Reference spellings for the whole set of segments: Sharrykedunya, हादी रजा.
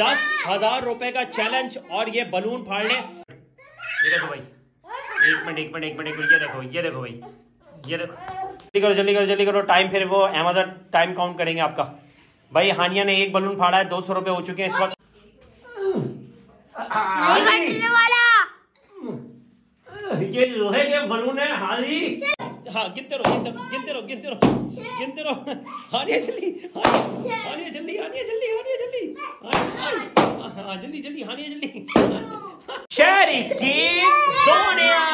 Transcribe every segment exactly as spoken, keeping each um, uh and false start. दस हजार रुपए का चैलेंज और ये बलून फाड़ने। ये देखो भाई, एक मिनट एक मिनट एक मिनट ये देखो ये देखो भाई ये देखो, जल्दी करो जल्दी करो जल्दी करो टाइम, फिर वो अमेजन टाइम काउंट करेंगे आपका। भाई हानिया ने एक बलून फाड़ा है, दो सौ रुपए हो चुके हैं इस वक्त। ये लोहे के बलून है हाजी। हाँ गिनते रहो गिनते रहो गिनते रहो गिनते रहो हानिया जल्दी हानिया जल्दी हानिया जल्दी हानिया जल्दी हानिया जल्दी जल्दी हानिया जल्दी। शहरी की दुनिया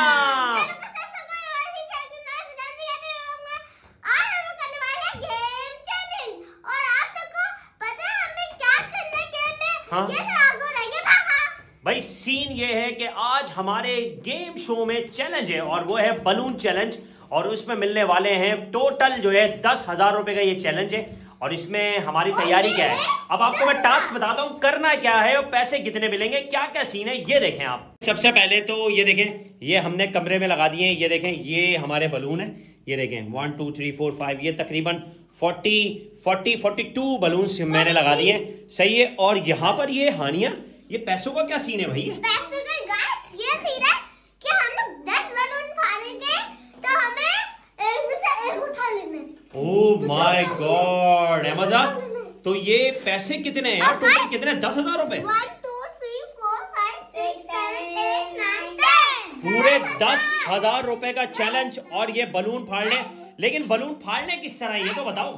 भाई सीन ये है कि आज हमारे गेम शो में चैलेंज है और वो है बलून चैलेंज और उसमें मिलने वाले हैं टोटल जो है दस हजार रुपए का ये चैलेंज है। और इसमें हमारी तैयारी क्या है, अब आपको मैं टास्क बताता हूँ करना क्या है और पैसे कितने मिलेंगे, क्या क्या सीन है ये देखें आप। सबसे पहले तो ये देखें, ये हमने कमरे में लगा दिए, ये देखें ये हमारे बलून है, ये देखें one two three four five, ये तकरीबन forty forty forty two balloons मैंने लगा दिए, सही है। और यहाँ पर ये हानिया ये पैसों का क्या सीन है भैया? पैसों का गाइस ये सीन है कि हम लोग दस बलून फाड़ेंगे तो हमें एक से एक उठा लेना है। ओह माय गॉड अमजा, तो ये पैसे कितने हैं यार? टोटल कितने? दस हजार रुपए। पूरे दस हजार रुपए का चैलेंज और ये बलून फाड़ने। लेकिन बलून फाड़ने किस तरह ये तो बताओ।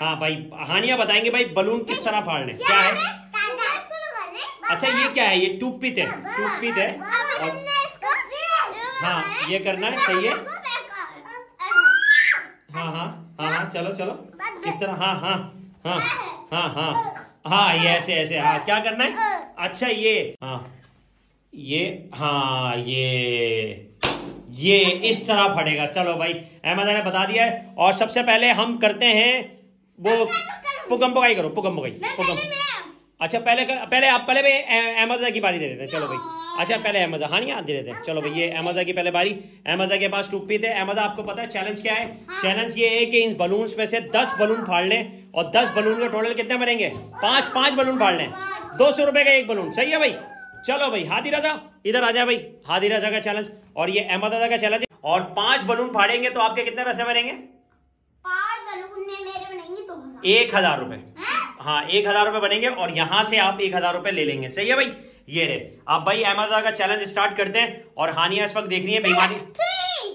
हाँ भाई हानिया बताएंगे भाई बलून किस तरह फाड़ने क्या है। अच्छा ये क्या है? ये टूथपिक है, टूथपिक है और हाँ ये करना है, सही है। हाँ हाँ हाँ हाँ चलो चलो किस तरह, हाँ हाँ हाँ हाँ हाँ हाँ ये ऐसे ऐसे, हाँ क्या करना है। अच्छा ये हाँ ये हाँ ये ये इस तरह फटेगा। चलो भाई अहमद ने बता दिया है। और सबसे पहले हम करते हैं वो पुकम पुकाई करो, पुकम पुकाई पुकम। अच्छा पहले कर, पहले आप पहले भाई अहमदा की बारी दे देते हैं। चलो भाई अच्छा पहले अहमदा हानिया आप दे देते हैं। चलो भाई ये अहमदा की पहले बारी, अहमदा के पास टूपी थे। अहमदा आपको पता है चैलेंज क्या है? हाँ। चैलेंज ये है कि इन बलून्स में से दस बलून फाड़ लें और दस बलून का टोटल कितने बनेंगे? पाँच पाँच बलून फाड़ लें, दो सौ रुपये का एक बलून, सही है भाई। चलो भाई हादी रजा इधर आ जाए भाई, हादी रजा का चैलेंज और ये अहमदा का चैलेंज। और पाँच बलून फाड़ेंगे तो आपके कितने पैसे बनेंगे? एक हजार रुपये, हाँ एक हजार रुपए बनेंगे और यहाँ से आप एक हजार रुपए ले लेंगे, सही है भाई। ये रे आप भाई अमेज़न का चैलेंज स्टार्ट करते हैं। और हानिया इस वक्त देख रही है बेईमानी,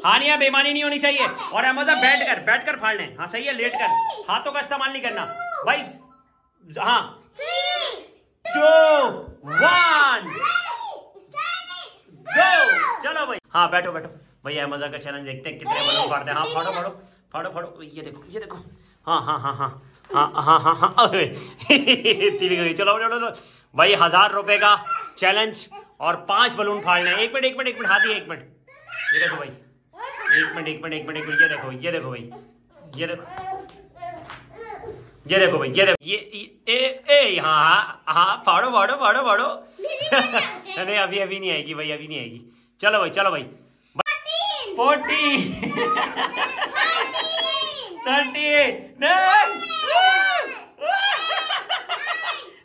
हानिया बेईमानी नहीं होनी चाहिए। और अमेज़न बैठ कर बैठ कर फाड़ लें, हाँ सही है, लेट कर, हाथों का इस्तेमाल नहीं करना भाई। हाँ टू वन गो, चलो भाई हाँ बैठो बैठो भाई अमेज़न का चैलेंज देखते हैं कितने बलून फाड़ते हैं। हाँ फाड़ो फाड़ो फाड़ो फाड़ो, ये देखो ये देखो, हाँ हाँ हाँ हाँ हाँ हाँ हाँ हाँ हाँ चलो चलो चलो भाई हजार रुपए का चैलेंज और पांच बलून फाड़ने। एक मिनट एक मिनट एक मिनट हाथी एक मिनट, ये देखो भाई एक मिनट एक मिनट एक मिनट ये देखो ये देखो भाई ये देखो ये देखो भाई ये देखो ये ए ए हाँ हाँ फाड़ो फाड़ो फाड़ो फाड़ो। अरे अभी अभी नहीं आएगी भाई, अभी नहीं आएगी। चलो भाई चलो भाई फोर्टी थर्टी नहीं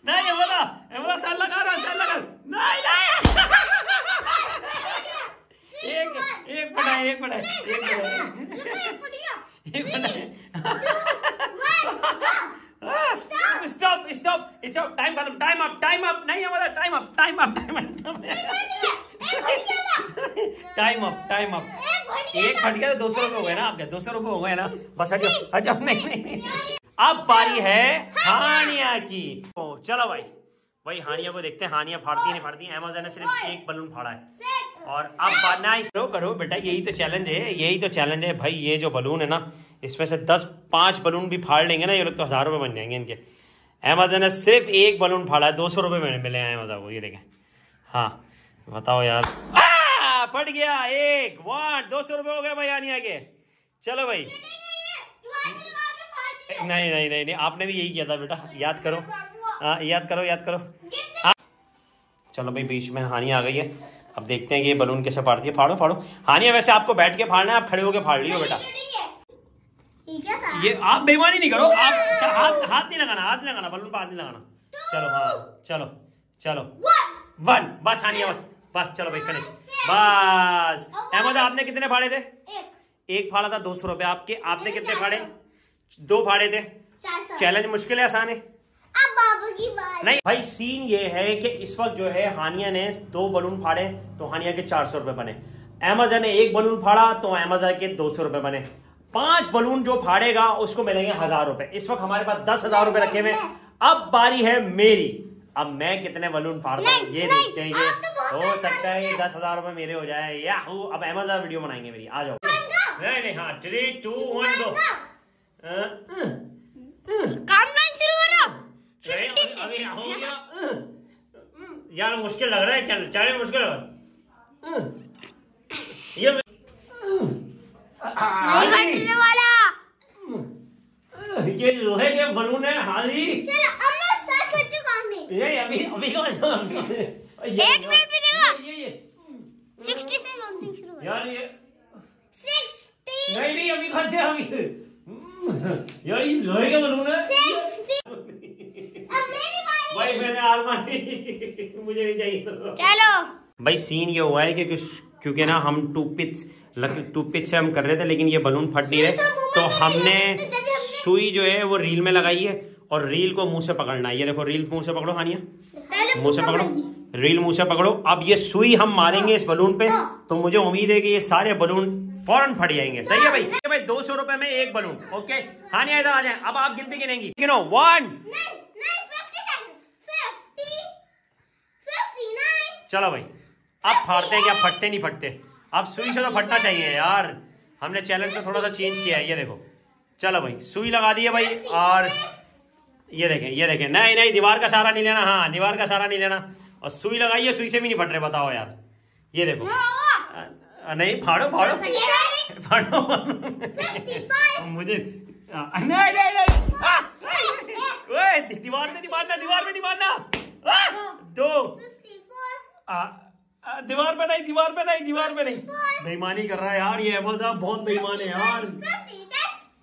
नहीं बोला बोला साल लगा रहा साल लगा नहीं नहीं एक एक बड़ा एक बड़ा एक बड़ा स्टॉप स्टॉप स्टॉप टाइम खत्म, टाइम अप टाइम अप नहीं बोला time up time up time up time up एक फट गया तो दो सौ रुपये हो गए ना आपके, दो सौ रुपये हो गए ना बस। अच्छा नहीं अब बारी है हानिया की। ओ चलो भाई भाई हानिया को देखते हैं हानिया फाड़ती नहीं फाड़ती। अमेज़न ने सिर्फ एक बलून फाड़ा है और अब बारना करो करो बेटा, यही तो चैलेंज है, यही तो चैलेंज है भाई। ये जो बलून है ना इसमें से दस पाँच बलून भी फाड़ लेंगे ना ये लोग तो हज़ार रुपये बन जाएंगे इनके। अमेज़न ने सिर्फ एक बलून फाड़ा है, दो सौ रुपये मैंने मिले हैं अमेज़न को, ये देखें। हाँ बताओ यार फट गया एक वाट, दो सौ रुपये हो गए भाई हानिया के। चलो भाई नहीं नहीं नहीं नहीं आपने भी यही किया था बेटा, याद करो हाँ याद करो याद करो आ, चलो भाई बीच में हानिया आ गई है। अब देखते हैं कि ये बलून कैसे फाड़ती है। फाड़ो फाड़ो हानिया, वैसे आपको बैठ के फाड़ना है, आप खड़े होके फाड़ लियो बेटा। ये आप बेईमानी नहीं करो, आप हाथ हाथ नहीं लगाना, हाथ नहीं लगाना बलून पर, हाथ नहीं लगाना। चलो हाँ चलो चलो वन बस आनिया बस बस चलो भाई फिनिश बस। अहमद आपने कितने फाड़े थे? एक फाड़ा था दो सौ रुपये आपके। आपने कितने फाड़े? दो फाड़े थे। चैलेंज मुश्किल है आसान है? अब बाबू की बात नहीं भाई। सीन ये है कि इस वक्त जो है हानिया ने दो बलून फाड़े तो हानिया के चार सौ रुपये बने। अहमद ने एक बलून फाड़ा तो अहमद के दो सौ रुपये बने। पांच बलून जो फाड़ेगा उसको मिलेंगे हजार रुपए। इस वक्त हमारे पास दस हजार रुपए रखे हुए। अब बारी है मेरी। अब मैं कितने बलून फाड़ता हूँ ये देखते हैं। तो हो सकता है ये दस हजार रुपए मेरे हो जाए या हो। अब अमेजोन वीडियो बनाएंगे मेरी। आ जाओ। नहीं नहीं हाँ three two one go. Countdown शुरू हो रहा। अभी हो गया यार मुश्किल लग रहा है। चल चल मुश्किल लग रहा नहीं बैठने वाला। ये लोहे के बलून है हाल ही। चलो अब मैं स्टार्ट कर चुका हूं। ये अभी अभी का एक मिनट मिलेगा। ये ये साठ से काउंटिंग शुरू करो यार। ये साठ नहीं नहीं अभी कहां से अभी यार ये लोहे के बलून है। साठ अब मेरी बारी। भाई मैंने आर्मानी मुझे नहीं चाहिए। चलो भाई सीन ये हुआ है कि क्योंकि ना हम टू पिच टू पिच से हम कर रहे थे लेकिन ये बलून फट नहीं रहे तो हमने सुई जो है वो रील में लगाई है और रील को मुंह से पकड़ना है। ये देखो रील मुंह से पकड़ो हानिया। मुंह से पकड़ो रील मुंह से पकड़ो। अब ये सुई हम मारेंगे इस बलून पे तो मुझे उम्मीद है कि ये सारे बलून फौरन फट जाएंगे। सही है भाई। भाई दो सौ रुपए में एक बलून। ओके हानिया इधर आ जाए। अब आप गिनती गिनेंगी। गिनो वन। चलो भाई अब फाड़ते हैं क्या? फटते नहीं फटते। अब सुई से तो फटना चाहिए यार। हमने चैलेंज को थोड़ा सा चेंज किया है। ये देखो चलो भाई सुई लगा दी है भाई। और ये देखें ये देखें नहीं नहीं दीवार का सहारा नहीं लेना। हाँ दीवार का सहारा नहीं लेना। और सुई लगाई है सुई से भी नहीं फट रहे। बताओ यार। ये देखो नहीं फाड़ो फाड़ो फाड़ो मुझे नहीं नहीं दीवार में नहीं मारना। दीवार में नहीं मारना। दो दीवार पे नहीं दीवार पे नहीं दीवार पे नहीं। बेईमानी कर रहा है यार ये अहमद साहब। बहुत बेईमान है यार।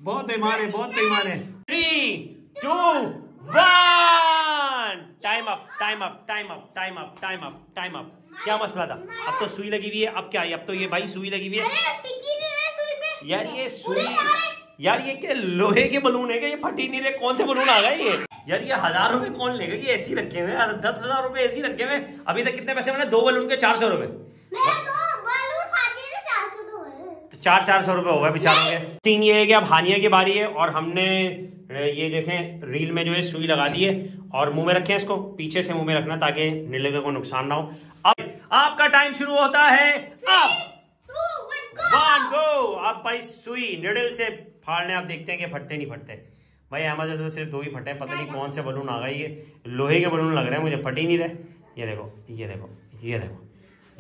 बहुत बेईमान है बहुत बेईमान है। Three two one. Time up time up time up time up time up time up. क्या मसला था? अब तो सुई लगी हुई है। अब क्या है? अब तो ये भाई सुई लगी हुई है यार। ये सुई यार ये क्या लोहे के बलून है क्या? ये फटी नहीं रहे। कौन से बलून आ गए ये यार? ये हजार रुपए कौन लेगा? ये ऐसी रखे हुए यार। दस हजार रुपए ऐसी रखे हुए। अभी तक कितने पैसे बने? दो बलून के चार सौ रुपए। तो चार चार सौ रुपए हो गए बेचारों के। सीन ये है कि अब हानिया की बारी है और हमने ये देखें रील में जो है सुई लगा दी है और मुंह में रखे इसको। पीछे से मुंह में रखना ताकि नीले को नुकसान ना हो। अब आपका टाइम शुरू होता है। अब वन गो। आप भाई सुई निडल से फाड़ने। आप देखते हैं कि फटते नहीं फटते। भाई अहमद तो सिर्फ दो ही फटे। पता नहीं कौन से बलून आ गए। ये लोहे के बलून लग रहे हैं मुझे। फट ही नहीं रहे। ये देखो ये देखो ये देखो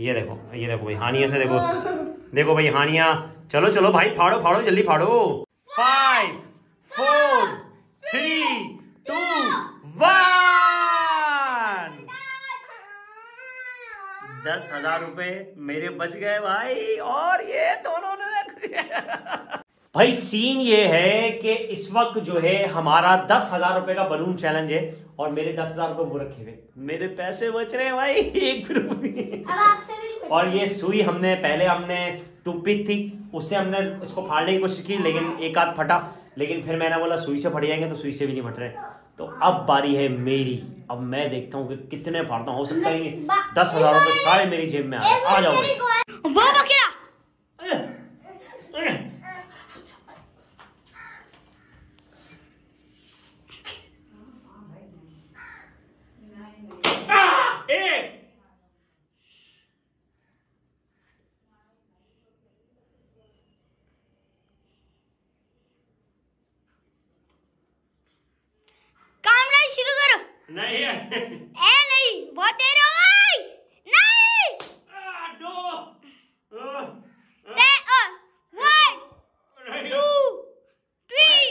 ये देखो ये देखो भाई हानिया से देखो देखो भाई हानिया। चलो चलो भाई फाड़ो फाड़ो जल्दी फाड़ो। Five four three two one. दस हजार रुपए मेरे बच गए भाई। और ये दोनों ने भाई सीन ये है कि इस वक्त जो है हमारा दस हजार रुपए का बलून चैलेंज है और मेरे दस हजार रुपए वो रखे हुए। मेरे पैसे बच रहे हैं भाई एक भी रुपये। और ये सुई हमने पहले हमने टूपी थी उससे हमने इसको फाड़ने की कोशिश की लेकिन एक आध फटा। लेकिन फिर मैंने बोला सुई से फट जाएंगे तो सुई से भी नहीं फट रहे। तो अब बारी है मेरी। अब मैं देखता हूँ कि कितने फाड़ता हूँ। हो सकता है दस हजार रुपये सारे मेरी जेब में आ जाए। आ जाओ। नहीं है। ए नहीं बहुत देर हो गई। नहीं आ, दो आ, आ, ते, आ, one, two, three।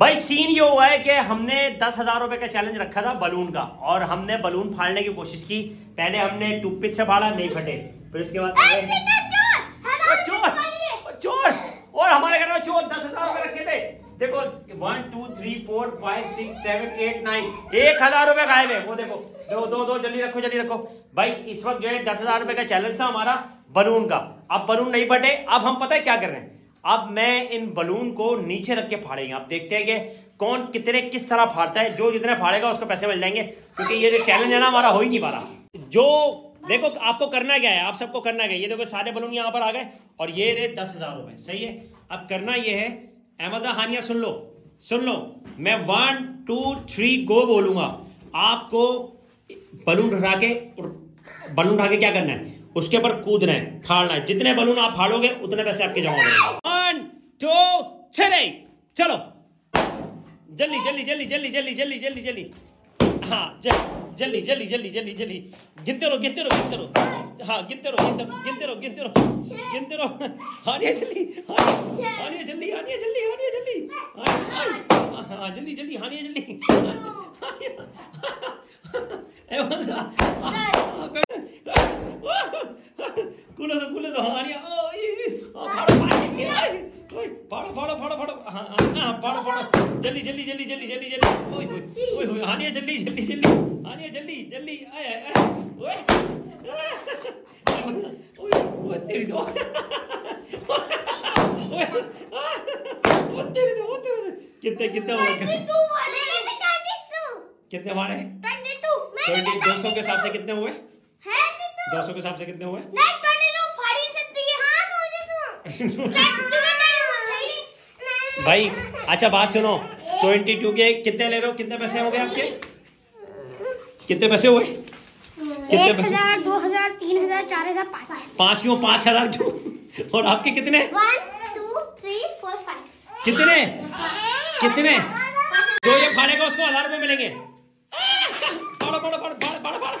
भाई सीन ये हुआ है कि हमने दस हजार रुपए का चैलेंज रखा था बलून का और हमने बलून फाड़ने की कोशिश की। पहले हमने टूथपिक से फाड़ा नहीं फटे। फिर उसके बाद चोर चोर और हमारे घर में चोर दस हजार रुपए रखे थे। देखो one two three four five six seven eight nine एक हजार रुपए गायब है। वो देखो दो दो दो जल्दी रखो जल्दी रखो भाई। इस वक्त जो है दस हजार रुपए का चैलेंज था हमारा बलून का। अब बलून नहीं बटे। अब हम पता है क्या कर रहे हैं, अब मैं इन बलून को नीचे रख के फाड़ेंगे। आप देखते हैं कि कौन कितने किस तरह फाड़ता है। जो जितने फाड़ेगा उसको पैसे मिल जाएंगे, क्योंकि ये जो चैलेंज है ना हमारा हो ही नहीं पा रहा। जो देखो आपको करना क्या है, आप सबको करना क्या है, ये देखो सारे बलून यहाँ पर आ गए और ये रहे दस हजार रुपए, सही है। अब करना ये है अहमद हानिया, सुन लो सुन लो, मैं वन टू थ्री गो बोलूंगा, आपको बलून उठा के बलून उठा के क्या करना है, उसके ऊपर कूदना है, फाड़ना है। जितने बलून आप फाड़ोगे उतने पैसे आपके जमा होंगे। वन टू थ्री चलो जल्दी जल्दी जल्दी जल्दी जल्दी जल्दी जल्दी जल्दी हाँ जल्दी जल्दी जल्दी जल्दी जल्दी गिनते रहो गिनते रहो गिनते रहो हाँ गिनते रहो गिनते रहो गिनते रहो गिनते रहो हानिया जल्दी हानिया जल्दी हानिया जल्दी हानिया जल्दी हाँ जल्दी जल्दी हानिया जल्दी कूलो तो कूलो तो हानिया फाड़ो फाड़ो फाड़ो फाड़ो हाँ हाँ फाड़ो फाड़ो जल्दी जल्दी जल्दी जल्दी जल्दी जल्दी ओए ओए हानिया जल्दी जल्दी जल्दी हानिया जल्दी जल्दी आए आए ओए ओए ओए तेरी तो ओए ओए तेरी तो ओए कितने कितने हो गए कितने हमारे दो सौ के हिसाब से कितने हुए दो सौ के हिसाब से कितने हुए नहीं पहले तो फाड़ी सकती है हां तो देखो भाई। अच्छा बात सुनो, बाईस के कितने ले रहे हो, कितने पैसे हो गए आपके, कितने पैसे हुए, कितने पैसे, एक हजार दो हजार तीन हजार चार हजार पाँच हजार पाँच क्यों पाँच हजार क्यों। और आपके कितने one two three four five कितने कितने जो ये फाड़ेगा उसको हजार रुपए मिलेंगे। फाड़ो फाड़ो फाड़ो फाड़ो फाड़ो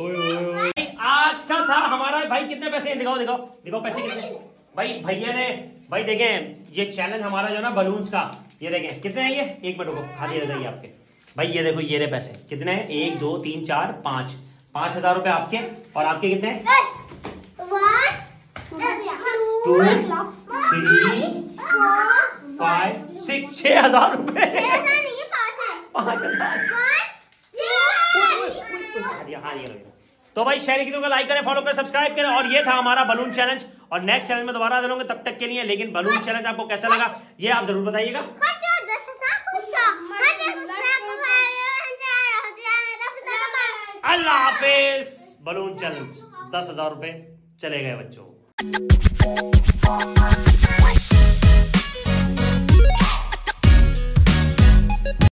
ओए ओए आज का था हमारा। भाई कितने पैसे दिखाओ दिखाओ दिखाओ पैसे कितने भाई भैया ने भाई देखें। ये चैलेंज हमारा जो है ना बलून्स का, ये देखें कितने हैं ये, एक मिनट रुको खाली रह जाइए आपके भाई। ये देखो ये रहे पैसे कितने हैं, एक दो तीन चार पाँच पाँच हजार रुपए आपके। और आपके कितने टू थ्री फाइव सिक्स छह हजार रुपए पाँच हजार हाँ। ये तो भाई शेयर कीजिएगा, लाइक करें, फॉलो करें, सब्सक्राइब करें। और ये था हमारा बलून चैलेंज, और नेक्स्ट चैलेंज में दोबारा चलूंगा तब तक के लिए। लेकिन बलून चैलेंज आपको कैसा लगा ये आप जरूर बताइएगा। अल्लाह हाफिज। बलून चैलेंज दस हजार रुपए चले गए बच्चों।